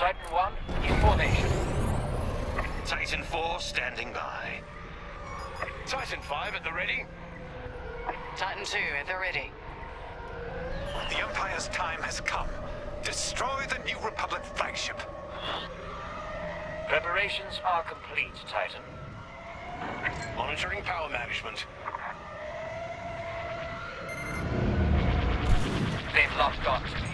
Titan 1, in formation. Titan 4, standing by. Titan 5 at the ready. Titan 2 at the ready. The Empire's time has come. Destroy the New Republic flagship. Preparations are complete, Titan. Monitoring power management. They've locked on to me.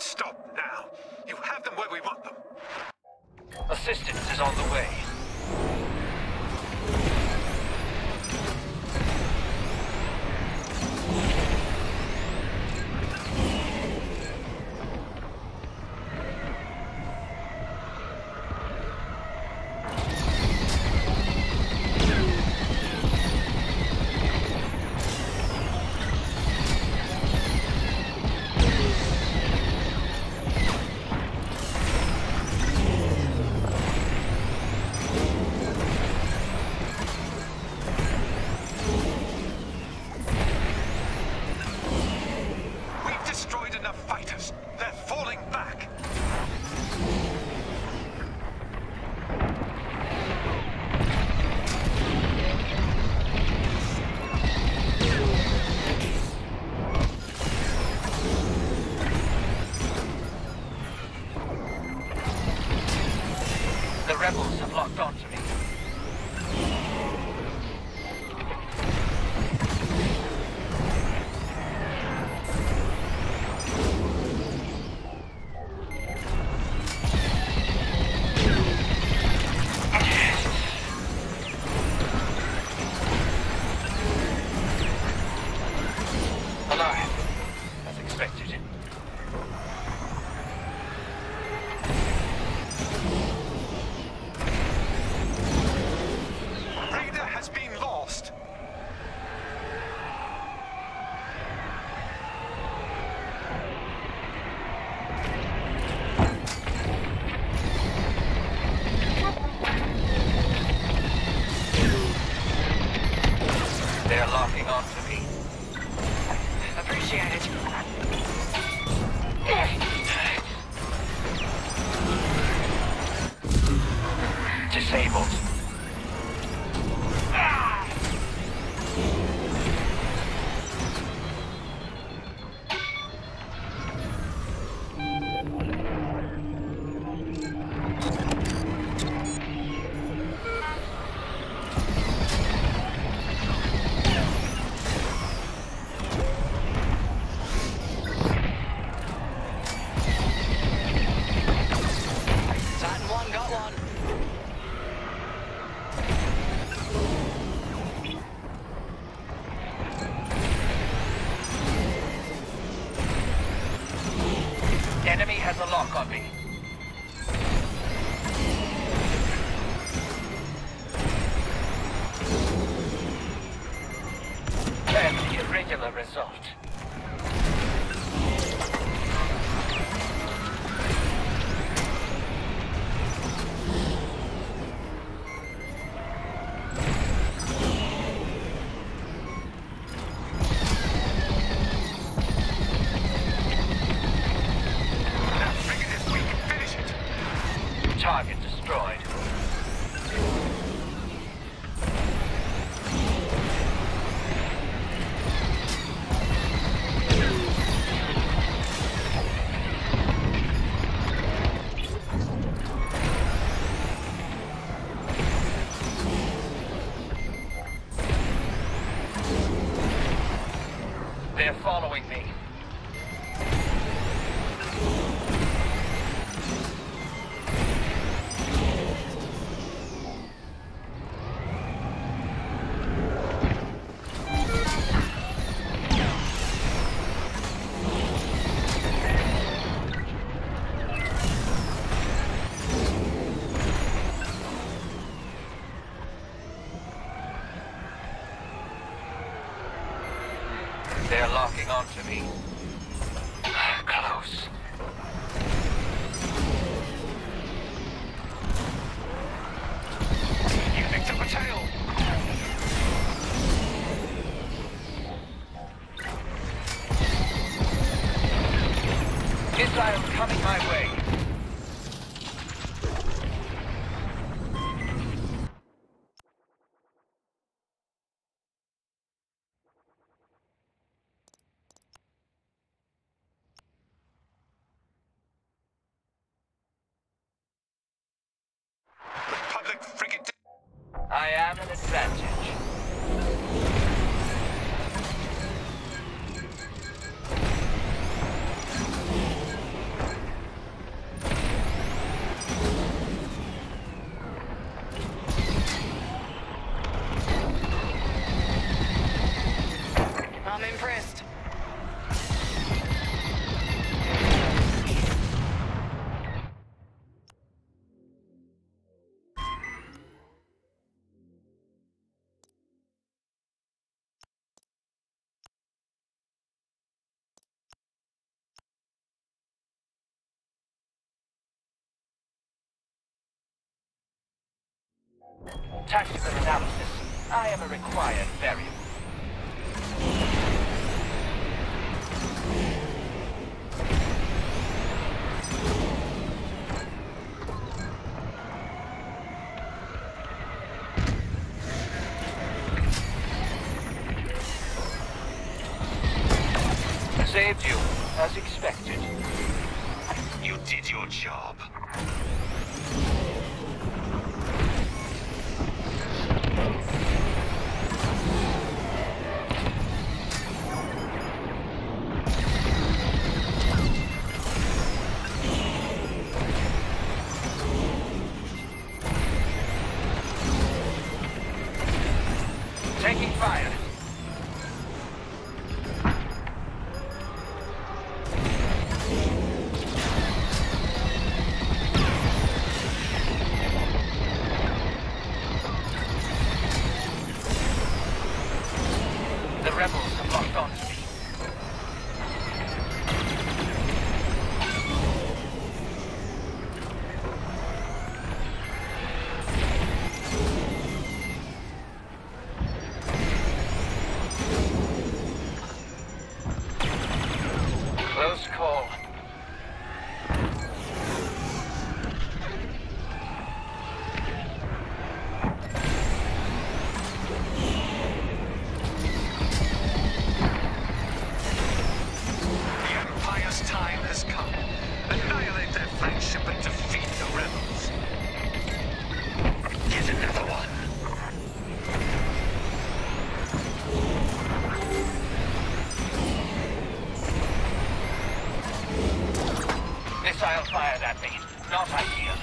Stop now. You have them where we want them. Assistance is on the way. Rebels have locked on to me. irregular result. Target destroyed. They're following me. They're locking onto me. Close. You picked up a tail. Missile coming my way. I am an advantage. I'm impressed. Tactical analysis. I am a required variable. Saved you, as expected. You did your job. Taking fire. The rebels have locked onto me. Close call. Missile fired at me. Not ideal.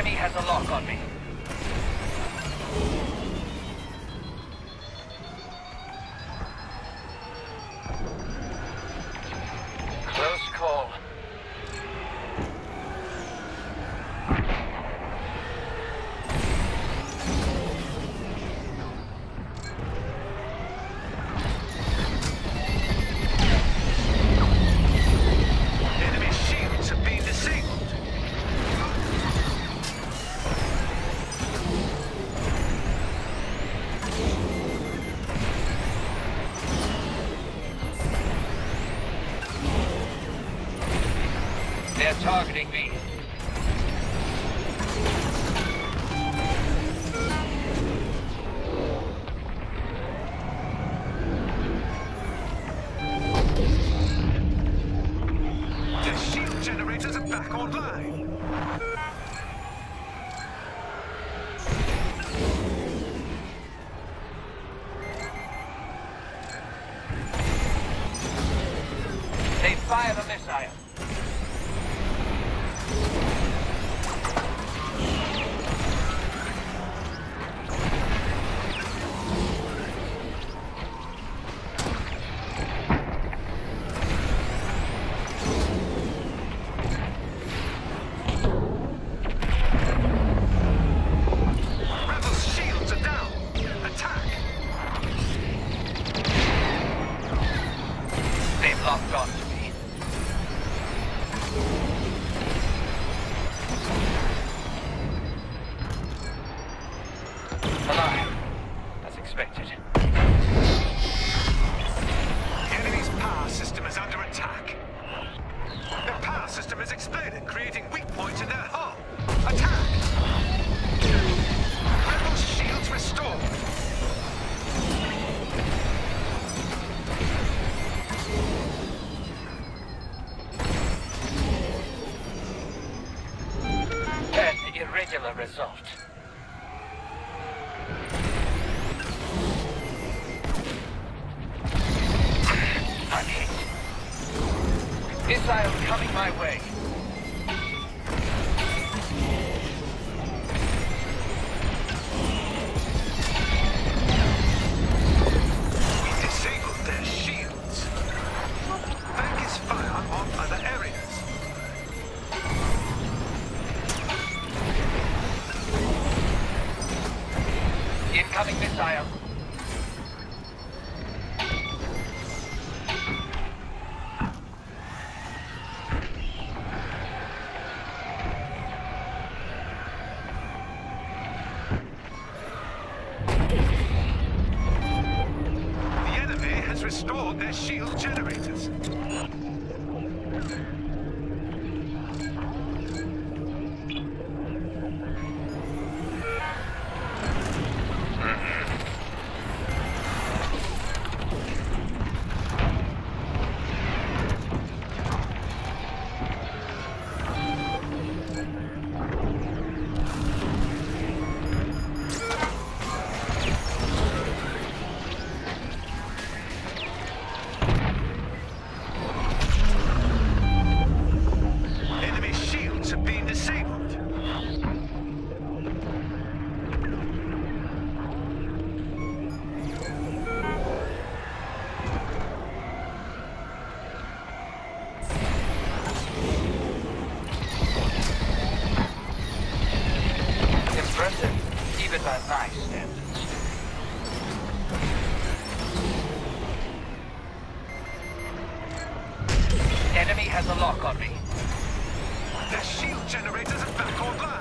enemy has a lock on me. Close call. They're targeting me. The shield generators are back online. They fired a missile. Locked on to me. Alive. As expected. The enemy's power system is under attack. Their power system is exploding, creating weak points in their hull. Attack! Rebel shields restored. Irregular result. I'm hit. Missile coming my way. We disabled their shields. Focus fire on other areas. Incoming missile. The enemy has restored their shield generators. Even by my standards. Enemy has a lock on me. The shield generators are back online.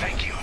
Thank you.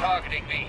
Targeting me.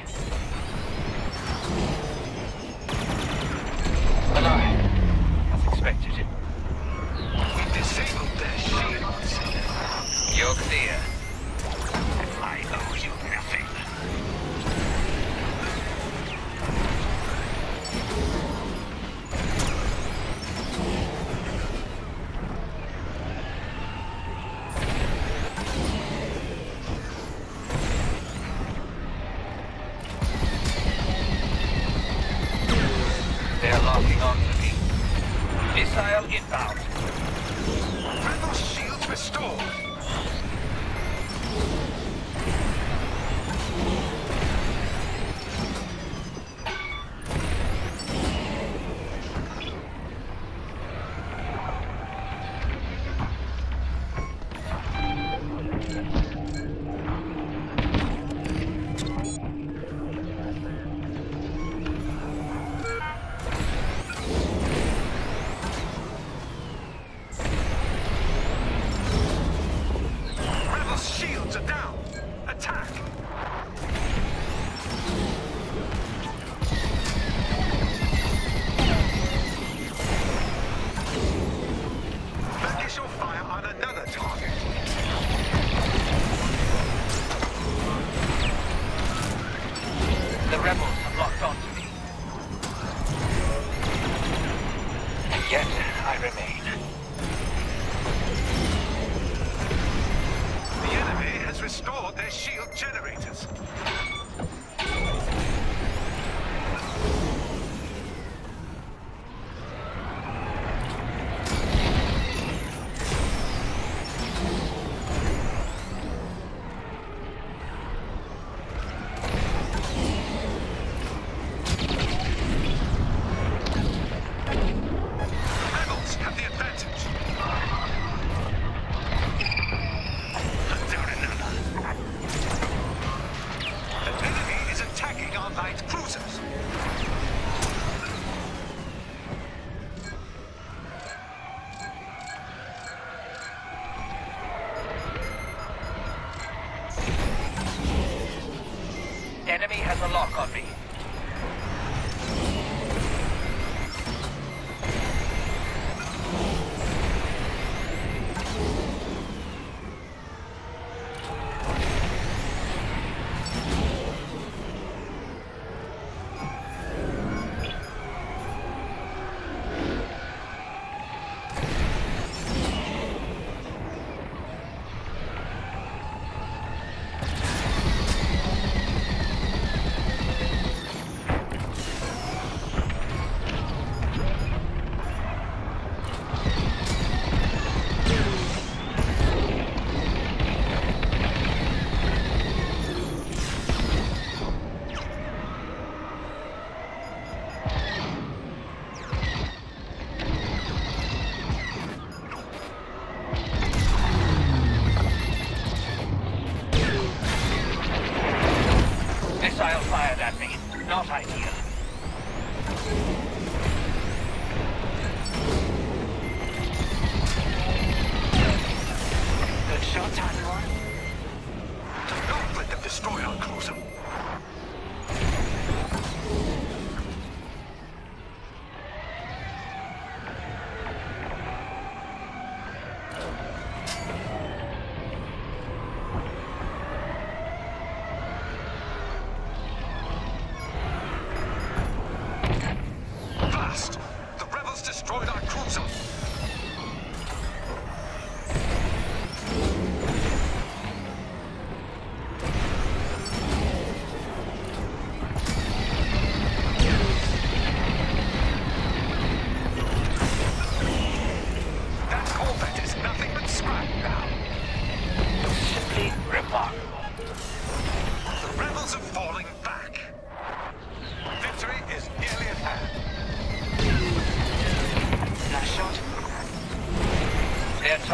Destroy our cruiser.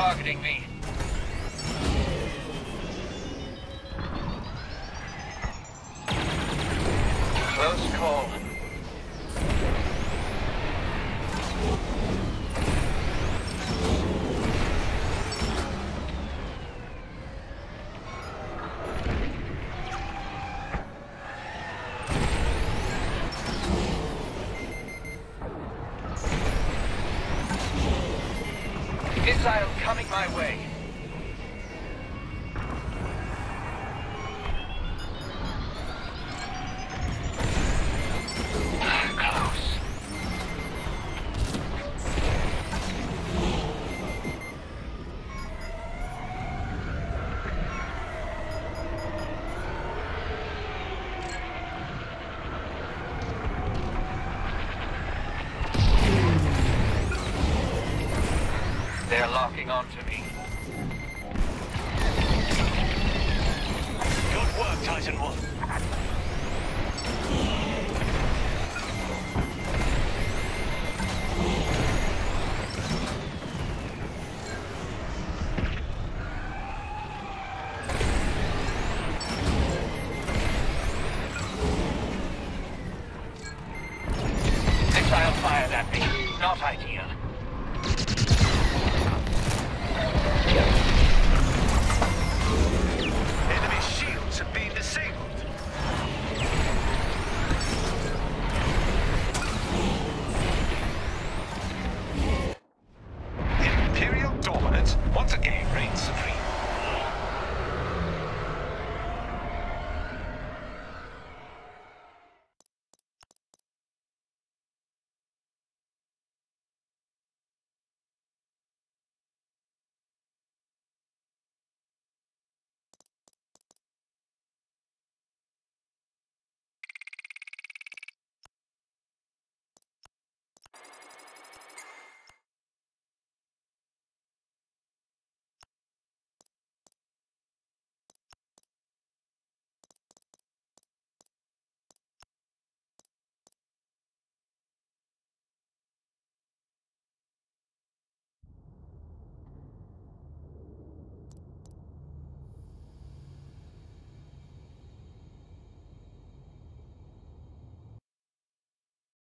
targeting me. Close call. Missile coming my way. Close. They're locking onto me. Good work, Titan Wolf. Missile fired at me. Not ideal.